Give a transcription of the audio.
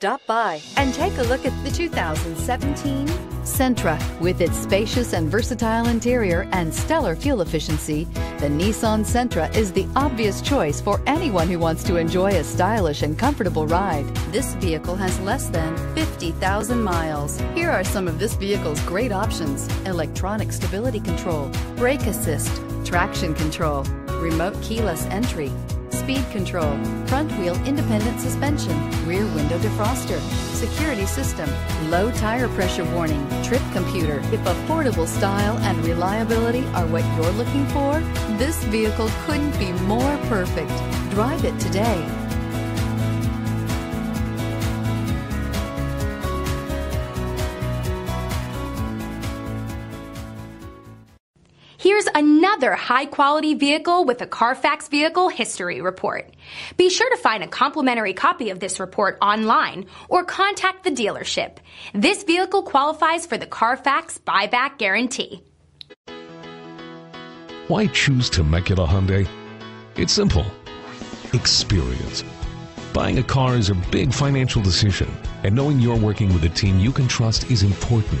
Stop by and take a look at the 2017 Sentra. With its spacious and versatile interior and stellar fuel efficiency, the Nissan Sentra is the obvious choice for anyone who wants to enjoy a stylish and comfortable ride. This vehicle has less than 50,000 miles. Here are some of this vehicle's great options: electronic stability control, brake assist, traction control, remote keyless entry, speed control, front wheel independent suspension, rear window defroster, security system, low tire pressure warning, trip computer. If affordable style and reliability are what you're looking for, this vehicle couldn't be more perfect. Drive it today. Here's another high-quality vehicle with a Carfax Vehicle History Report. Be sure to find a complimentary copy of this report online or contact the dealership. This vehicle qualifies for the Carfax Buyback Guarantee. Why choose Temecula Hyundai? It's simple. Experience. Buying a car is a big financial decision, and knowing you're working with a team you can trust is important.